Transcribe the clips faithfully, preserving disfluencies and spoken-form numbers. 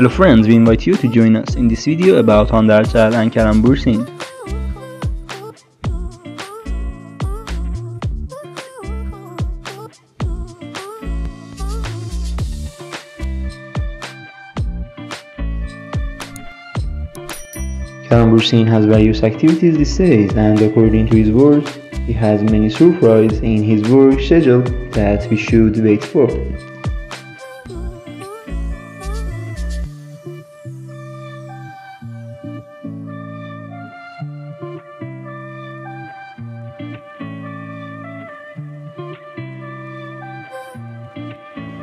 Hello friends, we invite you to join us in this video about Hande Erçel and Kerem Bürsin. Kerem Bürsin has various activities these days, and according to his words, he has many surprises in his work schedule that we should wait for.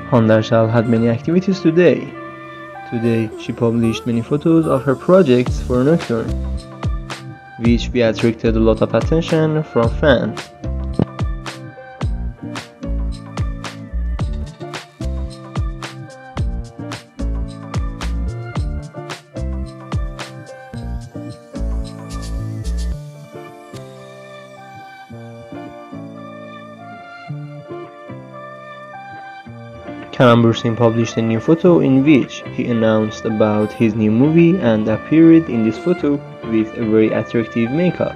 Hande Erçel had many activities today. Today she published many photos of her projects for Nocturne, which we attracted a lot of attention from fans. Kerem Bürsin published a new photo in which he announced about his new movie and appeared in this photo with a very attractive makeup.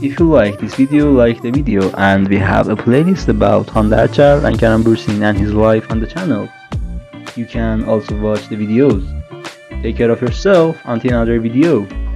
If you like this video, like the video, and we have a playlist about Hande Erçel and Kerem Bürsin and his life on the channel. You can also watch the videos. Take care of yourself until another video.